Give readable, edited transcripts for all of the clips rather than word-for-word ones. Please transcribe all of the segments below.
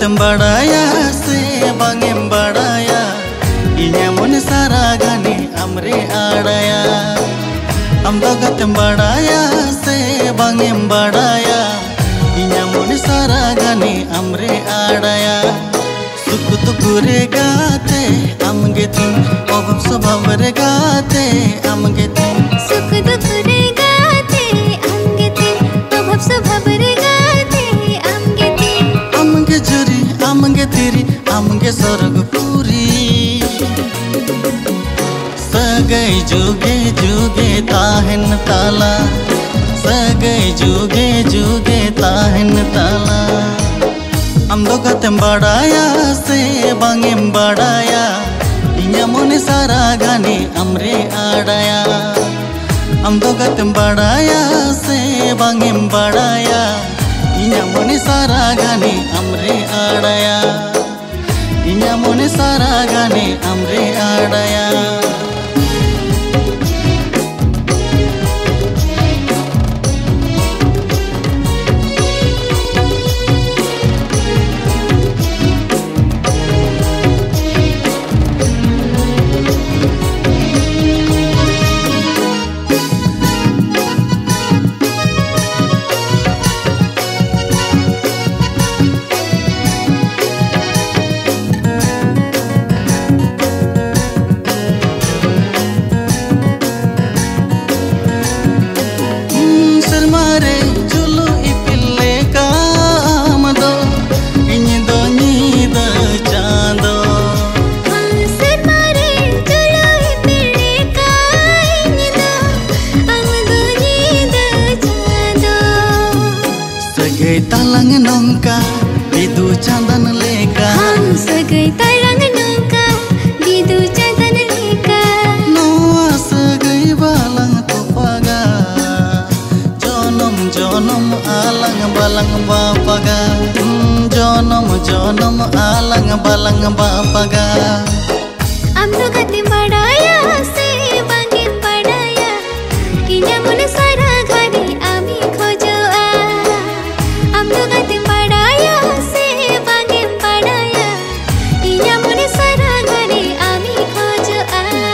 Otem badaya se bangem badaya inyamun saragani amre adaya amdagatem badaya se bangem badaya inyamun saragani amre adaya sukh tukure gaate amge tin obam sabavre gaate amge tin sukh tukure gaate amge tin obam sabavre amge teri amge sarg puri sagai juge tahen tala sagai juge tahen tala amdogatem badaya se bangem badaya inyamone saragani amre adaya amdogatem badaya se bangem badaya inyamone saragani amre adaya inyamone saragani amre adaya talang nongka bidu chandan leka hum sagai talang nongka bidu chandan leka noa sagai balang topaga jonom alang bapaga jonom alang balang bapaga amdo gati badaya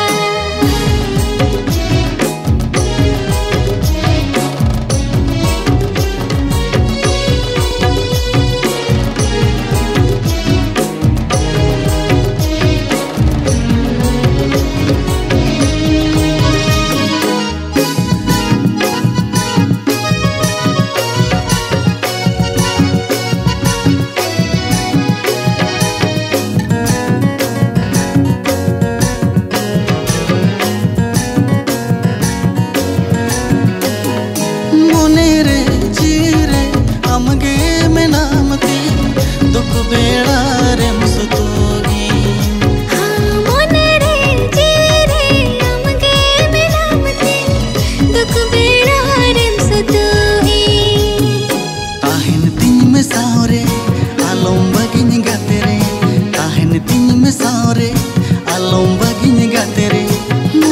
se bangi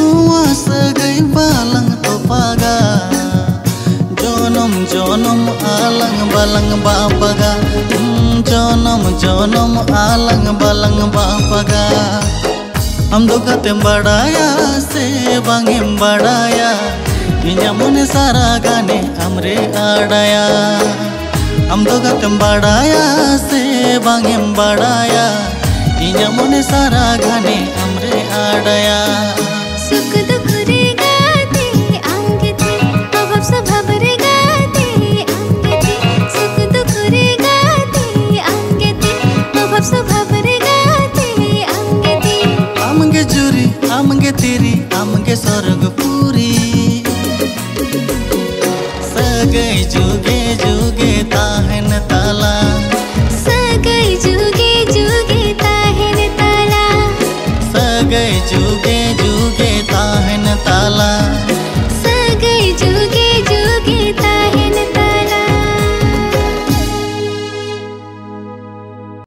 badaya inyamun sara gani ami jonom alang bapaga amdogatem badaya se bangem badaya inyamun saragani amre adaya amdogatem badaya se bangem badaya inyamun saragani amre adaya sukh dukh re gaate amge te abab sabab re gaate amge te sukh dukh re amge juri amge teri amge sarg puri sagai juge